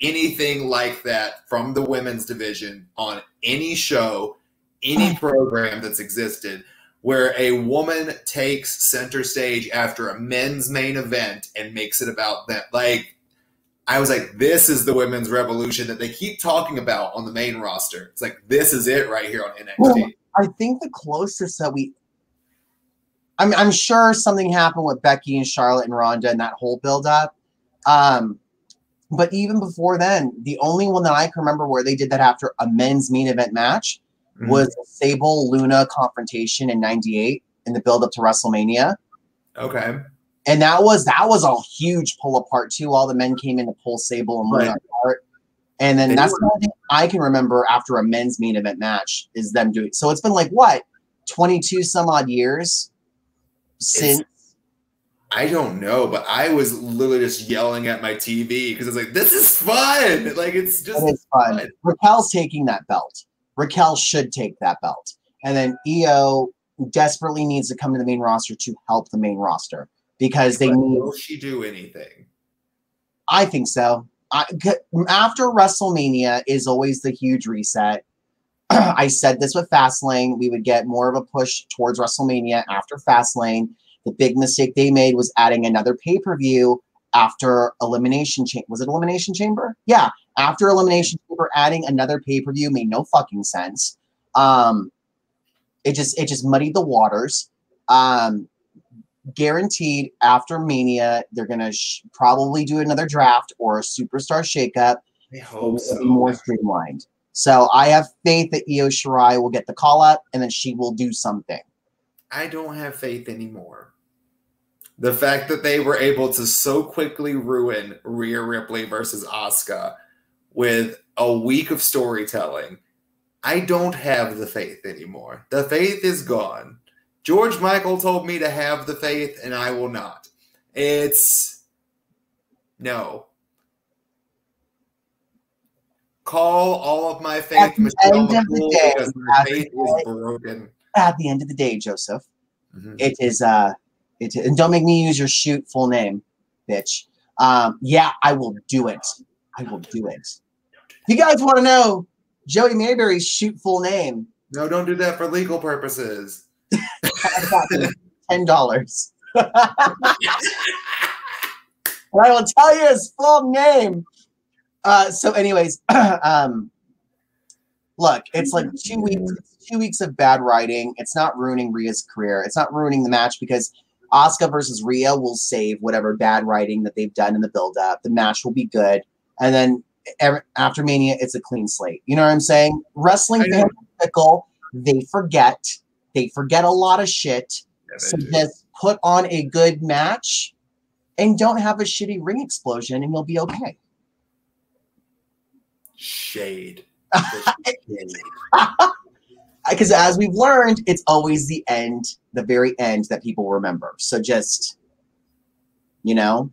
anything like that from the women's division on any show, any program that's existed, where a woman takes center stage after a men's main event and makes it about that. Like, I was like, this is the women's revolution that they keep talking about on the main roster. It's like, this is it right here on N X T. Well, I think the closest that we, I'm, I'm sure something happened with Becky and Charlotte and Ronda and that whole buildup. Um, But even before then, the only one that I can remember where they did that after a men's main event match mm-hmm. was Sable Luna confrontation in ninety-eight in the build up to WrestleMania. Okay. And that was that was a huge pull apart too. All the men came in to pull Sable and Luna right. apart. And then and that's the only thing I can remember after a men's main event match is them doing. So it's been like what, twenty-two some odd years since. It's I don't know, but I was literally just yelling at my T V because I was like, this is fun. Like, it's just it is fun. fun. Raquel's taking that belt. Raquel should take that belt. And then Io desperately needs to come to the main roster to help the main roster because they but need. Will she do anything? I think so. I, after WrestleMania is always the huge reset. I said this with Fastlane. We would get more of a push towards WrestleMania after Fastlane. The big mistake they made was adding another pay-per-view after Elimination Chamber. Was it Elimination Chamber? Yeah. After Elimination Chamber, adding another pay-per-view made no fucking sense. Um, it just it just muddied the waters. Um, guaranteed, after Mania, they're going to sh probably do another draft or a superstar shakeup. I hope so. More streamlined. So I have faith that Io Shirai will get the call-up and then she will do something. I don't have faith anymore. The fact that they were able to so quickly ruin Rhea Ripley versus Asuka with a week of storytelling, I don't have the faith anymore. The faith is gone. George Michael told me to have the faith, and I will not. It's... no. Call all of my faith... At the end of the day, because my faith is broken. At the end of the day, Joseph, mm-hmm. it is, uh, it is, and don't make me use your shoot full name, bitch. Um, yeah, I will do it. I will do it. If you guys want to know Joey Mayberry's shoot full name. No, don't do that for legal purposes. ten dollars. And I will tell you his full name. Uh, so anyways, um, look, it's like two weeks, two weeks of bad writing. It's not ruining Rhea's career. It's not ruining the match because Asuka versus Rhea will save whatever bad writing that they've done in the build-up. The match will be good. And then every, after Mania, it's a clean slate. You know what I'm saying? Wrestling fans are fickle. They forget. They forget a lot of shit. Yeah, so do. Just put on a good match and don't have a shitty ring explosion and you'll be okay. Shade. because as we've learned, it's always the end, the very end that people remember. So just, you know,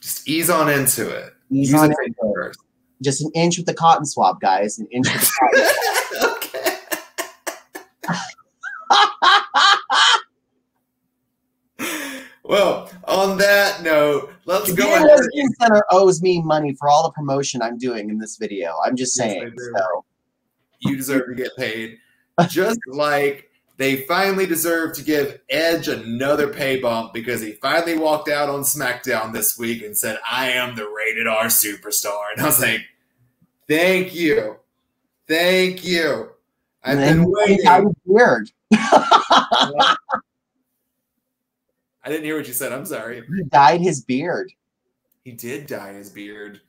just ease on into it. Ease, ease on into it. Just an inch with the cotton swab, guys. An inch with the cotton swab. Okay. Well, on that note, let's go ahead. The Lesbian Center owes me money for all the promotion I'm doing in this video. I'm just saying. So. You deserve to get paid. Just like they finally deserve to give Edge another pay bump because he finally walked out on SmackDown this week and said, I am the rated R superstar. And I was like, thank you. Thank you. I've been waiting. I was weird. I didn't hear what you said. I'm sorry. He dyed his beard. He did dye his beard.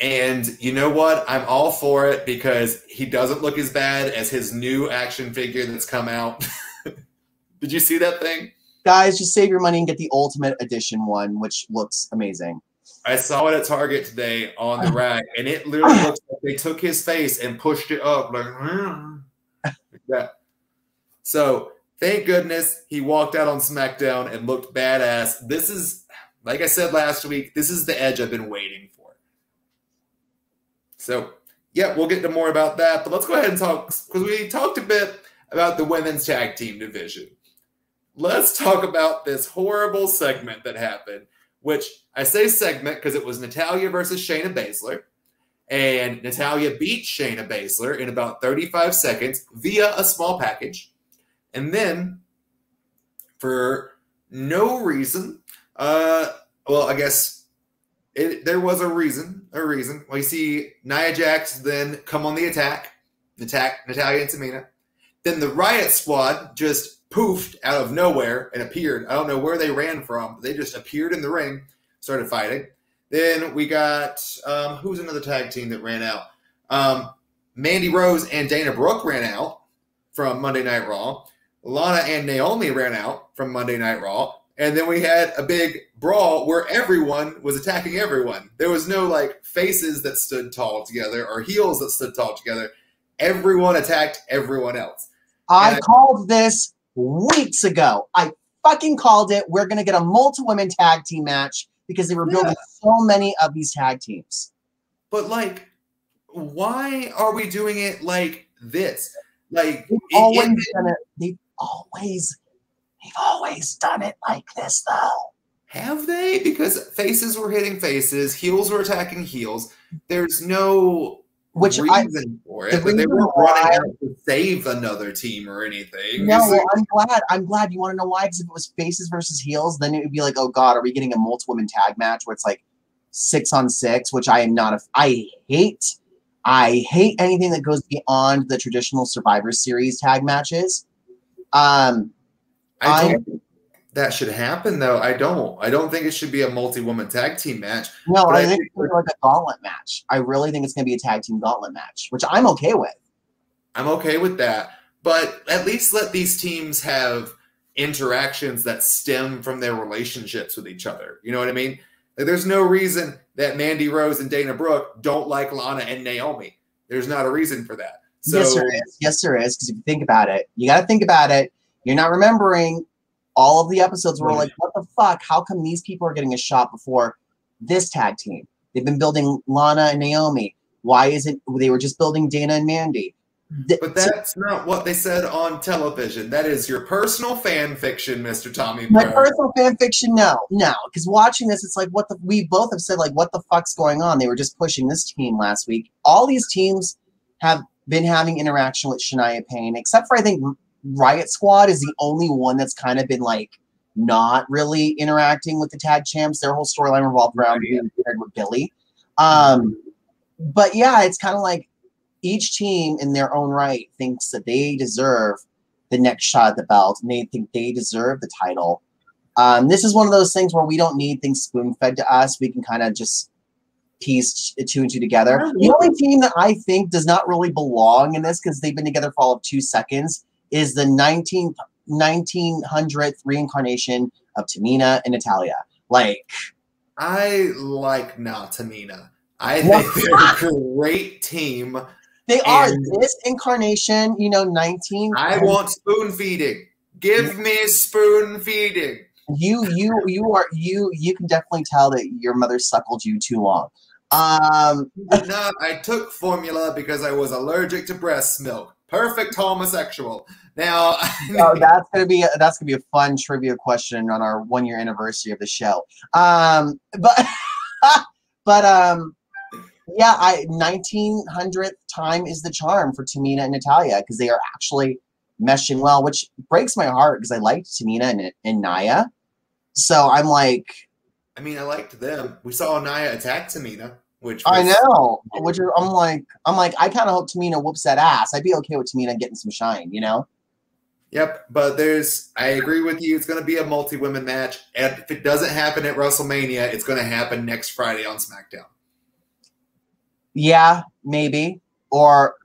And you know what? I'm all for it because he doesn't look as bad as his new action figure that's come out. Did you see that thing? Guys, just save your money and get the Ultimate Edition one, which looks amazing. I saw it at Target today on the rack, and it literally looks like they took his face and pushed it up. Like, mm, like that. So thank goodness he walked out on SmackDown and looked badass. This is, like I said last week, this is the Edge I've been waiting for. So, yeah, we'll get to more about that. But let's go ahead and talk, because we talked a bit about the women's tag team division. Let's talk about this horrible segment that happened, which I say segment because it was Natalya versus Shayna Baszler. And Natalya beat Shayna Baszler in about thirty-five seconds via a small package. And then, for no reason, uh, well, I guess... It, there was a reason, a reason. We see Nia Jax then come on the attack, attack Natalya and Tamina. Then the Riot Squad just poofed out of nowhere and appeared. I don't know where they ran from, but they just appeared in the ring, started fighting. Then we got, um, who's another tag team that ran out? Um, Mandy Rose and Dana Brooke ran out from Monday Night Raw. Lana and Naomi ran out from Monday Night Raw. And then we had a big brawl where everyone was attacking everyone. There was no, like, faces that stood tall together or heels that stood tall together. Everyone attacked everyone else. I, I called this weeks ago. I fucking called it. We're going to get a multi-women tag team match because they were building yeah. so many of these tag teams. But, like, why are we doing it like this? Like, They've it, always it, done it. They've always They've always done it like this, though. Have they? Because faces were hitting faces, heels were attacking heels. There's no Which reason I, for it. The reason they weren't running out to save another team or anything. No, well, I'm glad. I'm glad. You want to know why? Because if it was faces versus heels, then it would be like, oh God, are we getting a multi-women tag match where it's like six on six? Which I am not. A, I hate. I hate anything that goes beyond the traditional Survivor Series tag matches. Um. I don't I, think that should happen, though. I don't. I don't think it should be a multi-woman tag team match. No, I, I think it's like a gauntlet match. I really think it's going to be a tag team gauntlet match, which I'm okay with. I'm okay with that. But at least let these teams have interactions that stem from their relationships with each other. You know what I mean? Like, there's no reason that Mandy Rose and Dana Brooke don't like Lana and Naomi. There's not a reason for that. So, yes, there is. Yes, there is. Because if you think about it, you got to think about it. You're not remembering all of the episodes where we're like, what the fuck? How come these people are getting a shot before this tag team? They've been building Lana and Naomi. Why isn't they were just building Dana and Mandy? But that's so, not what they said on television. That is your personal fan fiction, Mister Tommy Purr. My personal fan fiction, no, no. Because watching this, it's like, what the we both have said, like, what the fuck's going on? They were just pushing this team last week. All these teams have been having interaction with Shania Payne, except for I think Riot Squad is the only one that's kind of been like not really interacting with the tag champs. Their whole storyline revolved around being paired with Billy. Um, but yeah, it's kind of like each team in their own right thinks that they deserve the next shot at the belt and they think they deserve the title. Um, this is one of those things where we don't need things spoon fed to us. We can kind of just piece two and two together. The only team that I think does not really belong in this because they've been together for all of two seconds is the nineteen hundredth reincarnation of Tamina and Natalya. Like, I like not Tamina. I think they're a great team. They are this incarnation, you know, nineteen. I want spoon feeding. Give me spoon feeding. You, you, you are you. You can definitely tell that your mother suckled you too long. Um, no, I took formula because I was allergic to breast milk. Perfect homosexual. Now, so that's gonna be a, that's gonna be a fun trivia question on our one year anniversary of the show. Um, but but um, yeah, I nineteen hundredth time is the charm for Tamina and Natalya because they are actually meshing well, which breaks my heart because I liked Tamina and, and Naya. So I'm like, I mean, I liked them. We saw Naya attack Tamina, which was, I know. Which is, I'm like, I'm like, I kind of hope Tamina whoops that ass. I'd be okay with Tamina getting some shine, you know. Yep, but there's, I agree with you. It's going to be a multi-women match. If it doesn't happen at WrestleMania, it's going to happen next Friday on SmackDown. Yeah, maybe. Or,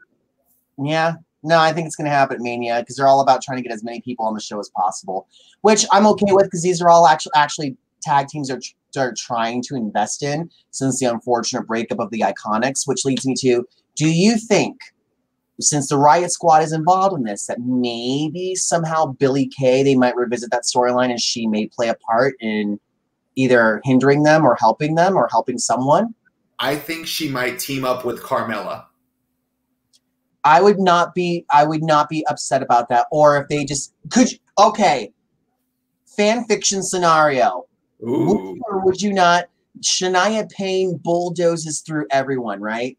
yeah. No, I think it's going to happen at Mania because they're all about trying to get as many people on the show as possible, which I'm okay with because these are all actually, actually tag teams are, are trying to invest in since the unfortunate breakup of the Iconics, which leads me to, do you think, since the Riot Squad is involved in this, that maybe somehow Billie Kay, they might revisit that storyline and she may play a part in either hindering them or helping them or helping someone? I think she might team up with Carmella. I would not be, I would not be upset about that. Or if they just, could you, okay, fan fiction scenario. Ooh. Would you or would you not, Shania Payne bulldozes through everyone, right?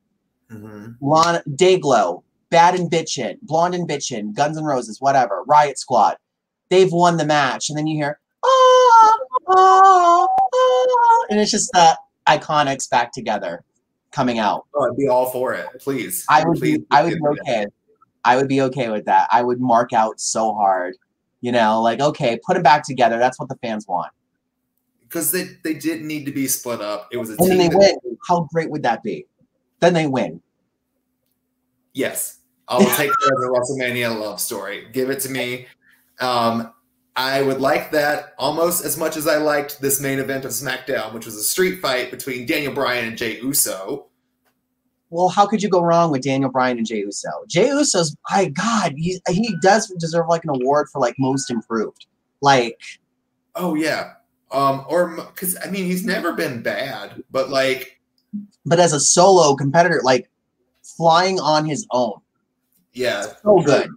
Mm-hmm. Lana, Dayglow, Bad and Bitchin', Blonde and Bitchin', Guns N' Roses, whatever, Riot Squad. They've won the match. And then you hear, ah, ah, ah, and it's just the Iconics back together coming out. Oh, I'd be all for it. Please. I would please, be, please I would be okay. That. I would be okay with that. I would mark out so hard. You know, like, okay, put them back together. That's what the fans want. Because they, they didn't need to be split up. It was a and team. And they win. How great would that be? Then they win. Yes. I will take care of the WrestleMania love story. Give it to me. Um, I would like that almost as much as I liked this main event of SmackDown, which was a street fight between Daniel Bryan and Jey Uso. Well, how could you go wrong with Daniel Bryan and Jey Uso? Jey Uso's, my God, he, he does deserve like an award for like most improved. Like, oh, yeah. Um, or because, I mean, he's never been bad, but like, but as a solo competitor, like flying on his own. Yeah. So good.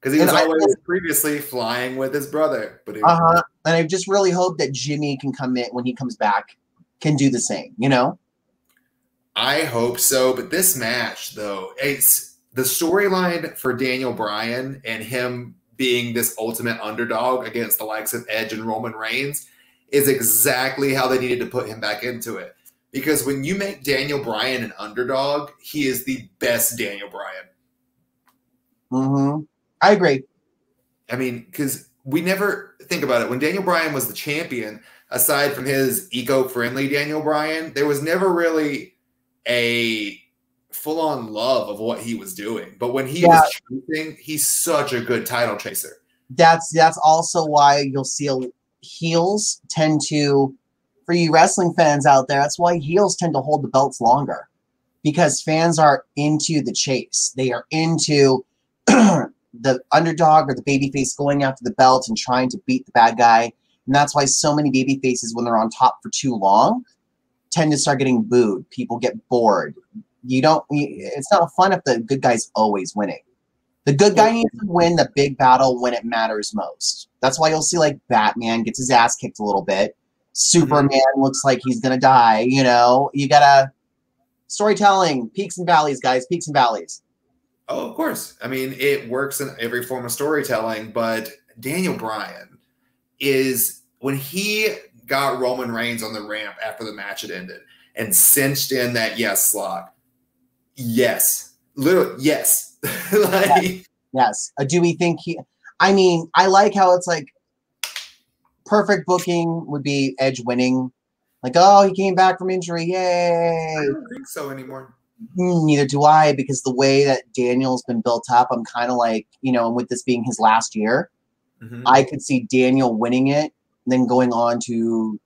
Because he was and always I, previously flying with his brother. But uh-huh. And I just really hope that Jimmy can come in when he comes back, can do the same, you know? I hope so. But this match, though, it's the storyline for Daniel Bryan and him being this ultimate underdog against the likes of Edge and Roman Reigns is exactly how they needed to put him back into it. Because when you make Daniel Bryan an underdog, he is the best Daniel Bryan. Mm-hmm. I agree. I mean, because we never think about it. When Daniel Bryan was the champion, aside from his eco-friendly Daniel Bryan, there was never really a full-on love of what he was doing. But when he yeah. was chasing, he's such a good title chaser. That's, that's also why you'll see heels tend to... For you wrestling fans out there, that's why heels tend to hold the belts longer because fans are into the chase. They are into the underdog or the babyface going after the belt and trying to beat the bad guy. And that's why so many babyfaces, when they're on top for too long, tend to start getting booed. People get bored. You don't. It's not fun if the good guy's always winning. The good guy needs to win the big battle when it matters most. That's why you'll see like Batman gets his ass kicked a little bit. Superman mm-hmm. looks like he's gonna die, you know. You gotta storytelling, peaks and valleys, guys, peaks and valleys. Oh, of course. I mean, it works in every form of storytelling, but Daniel Bryan is when he got Roman Reigns on the ramp after the match had ended and cinched in that yes lock. Yes. Literally, yes. like, yes. yes. Uh, do we think he I mean, I like how it's like perfect booking would be Edge winning. Like, oh, he came back from injury. Yay. I don't think so anymore. Neither do I, because the way that Daniel's been built up, I'm kind of like, you know, and with this being his last year, mm-hmm. I could see Daniel winning it, and then going on to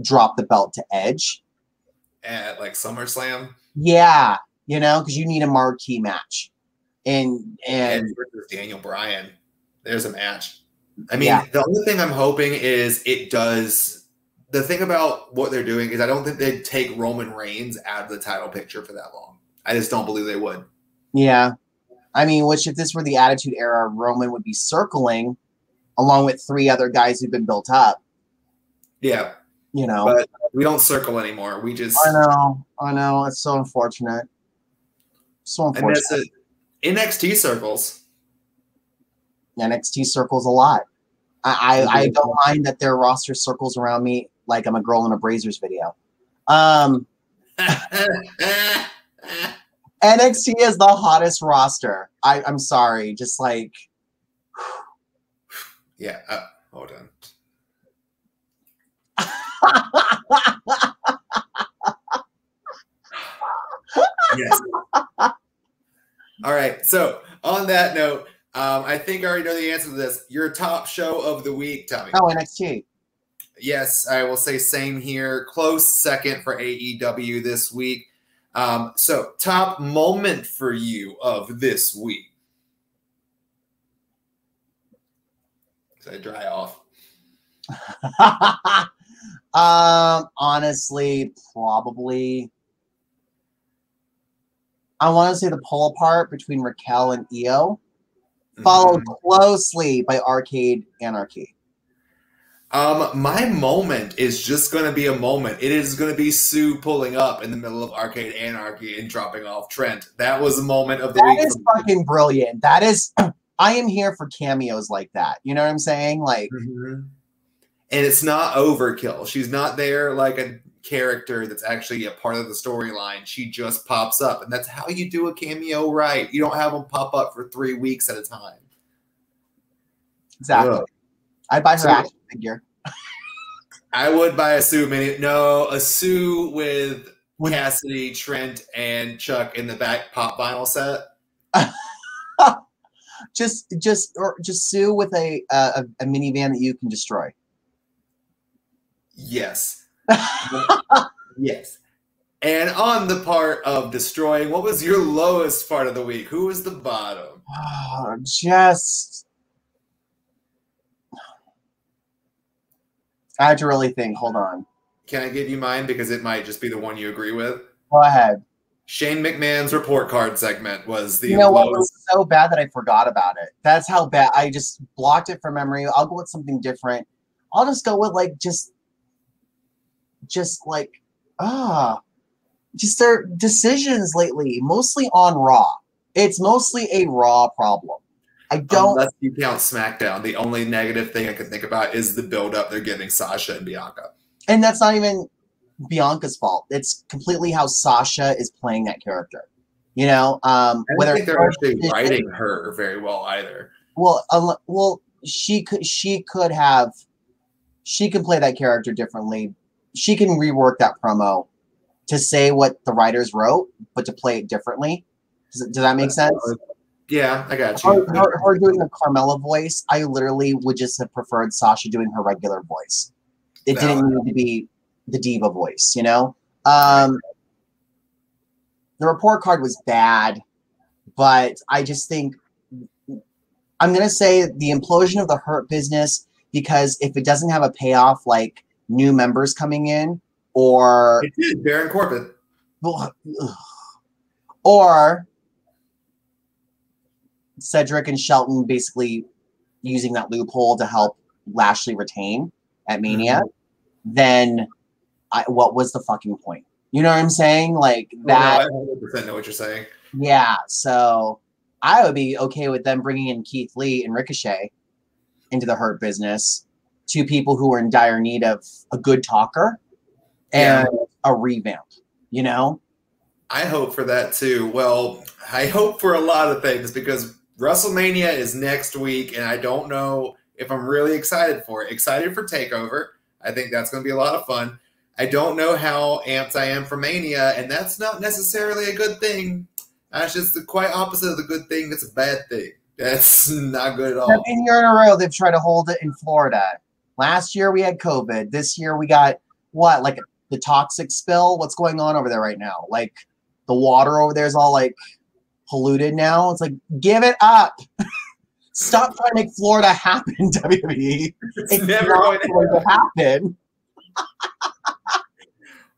drop the belt to Edge. At like SummerSlam? Yeah. you know, because you need a marquee match. And and versus Daniel Bryan, there's a match. I mean, yeah. The only thing I'm hoping is it does. The thing about what they're doing is I don't think they'd take Roman Reigns out of the title picture for that long. I just don't believe they would. Yeah. I mean, which if this were the Attitude Era, Roman would be circling along with three other guys who've been built up. Yeah. You know. But we don't circle anymore. We just. I know. I know. It's so unfortunate. So unfortunate. And that's it. N X T circles. N X T circles a lot. I, I, I don't mind that their roster circles around me like I'm a girl in a Brazers video. Um, N X T is the hottest roster. I, I'm sorry. Just like. Yeah. Uh, hold on. Yes. All right. So on that note, Um, I think I already know the answer to this. Your top show of the week, Tommy. Oh, N X T. Yes, I will say same here. Close second for A E W this week. Um, so, top moment for you of this week? Because I dry off. um, honestly, probably... I want to say the pull apart between Raquel and Io. Followed closely by Arcade Anarchy. Um, my moment is just going to be a moment. It is going to be Sue pulling up in the middle of Arcade Anarchy and dropping off Trent. That was a moment of the that week. That is fucking brilliant. That is, I am here for cameos like that. You know what I'm saying? Like, mm-hmm. And it's not overkill. She's not there like a character that's actually a part of the storyline. She just pops up, and that's how you do a cameo, right? You don't have them pop up for three weeks at a time. Exactly. Ugh. I'd buy her so, action figure. I would buy a Sue mini. No, a Sue with Cassidy, Trent, and Chuck in the back pop vinyl set. just, just, or just Sue with a, a a minivan that you can destroy. Yes. Yes. And on the part of destroying, what was your lowest part of the week? Who was the bottom? Oh, just I have to really think. Hold on. Can I give you mine? Because it might just be the one you agree with. Go ahead. Shane McMahon's report card segment was the you know lowest. What? It was so bad that I forgot about it. That's how bad. I just blocked it from memory. I'll go with something different. I'll just go with like just Just like, ah, just their decisions lately, mostly on Raw. It's mostly a Raw problem. I don't. Unless you count SmackDown, the only negative thing I can think about is the build-up they're giving Sasha and Bianca. And that's not even Bianca's fault. It's completely how Sasha is playing that character. You know, um, I don't think they're actually writing her very well either. Well, um, well, she could, she could have, she can play that character differently. She can rework that promo to say what the writers wrote, but to play it differently. Does, does that make sense? Yeah, I got you. Her, her, her doing the Carmella voice, I literally would just have preferred Sasha doing her regular voice. It no. didn't need to be the diva voice, you know? Um, the report card was bad, but I just think, I'm going to say the implosion of the Hurt Business, because if it doesn't have a payoff, like, new members coming in, or it is Baron Corbin, or Cedric and Shelton basically using that loophole to help Lashley retain at Mania. Mm-hmm. Then, I, what was the fucking point? You know what I'm saying? Like that. Oh, no, I one hundred percent know what you're saying. Yeah. So I would be okay with them bringing in Keith Lee and Ricochet into the Hurt Business. Two people who are in dire need of a good talker and yeah. a revamp, you know? I hope for that too. Well, I hope for a lot of things because WrestleMania is next week and I don't know if I'm really excited for it. Excited for TakeOver. I think that's going to be a lot of fun. I don't know how amped I am for Mania, and that's not necessarily a good thing. That's just the quite opposite of the good thing. That's a bad thing. That's not good at all. In a year in a row, they've tried to hold it in Florida. Last year we had COVID. This year we got what, like the toxic spill? What's going on over there right now? Like the water over there is all like polluted now. It's like, give it up. Stop trying to make Florida happen, W W E. It's, it's never going to happen.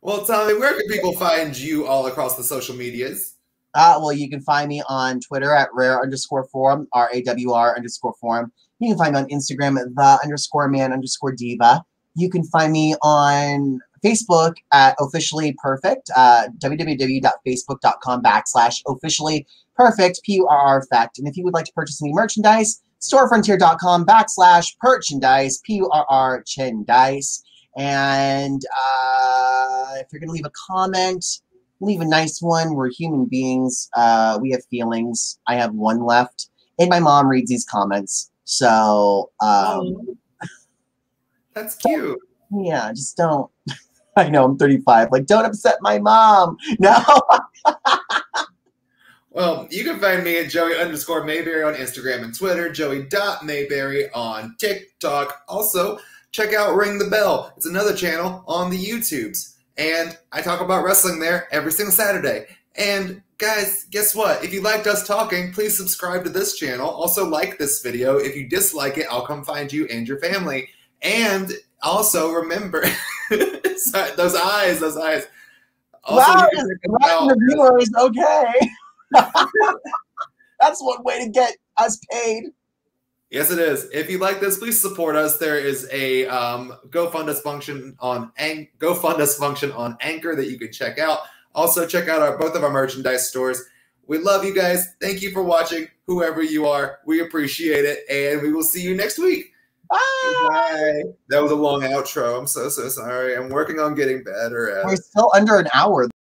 Well, Tommy, where can people find you all across the social medias? Uh, well, you can find me on Twitter at rare underscore forum, R A W R underscore forum. You can find me on Instagram at the underscore man underscore diva. You can find me on Facebook at officially perfect, uh, www.facebook.com backslash officially perfect, P U R R fact. And if you would like to purchase any merchandise, storefrontier.com backslash merchandise, P U R R chendice. And uh, if you're going to leave a comment, leave a nice one. We're human beings. Uh, we have feelings. I have one left. And my mom reads these comments. So, um, that's cute. Yeah, just don't. I know I'm thirty-five. Like, don't upset my mom. No. Well, you can find me at Joey underscore Mayberry on Instagram and Twitter, Joey.Mayberry on TikTok. Also, check out Ring the Bell. It's another channel on the YouTubes. And I talk about wrestling there every single Saturday. And guys, guess what? If you liked us talking, please subscribe to this channel. Also like this video. If you dislike it, I'll come find you and your family. And also remember, sorry, those eyes, those eyes. Also, wow, wow, the viewer is okay. That's one way to get us paid. Yes, it is. If you like this, please support us. There is a um, GoFundUs function on An GoFundUs function on Anchor that you can check out. Also, check out our both of our merchandise stores. We love you guys. Thank you for watching, whoever you are. We appreciate it, and we will see you next week. Bye. Bye. That was a long outro. I'm so so sorry. I'm working on getting better at it. We're still under an hour.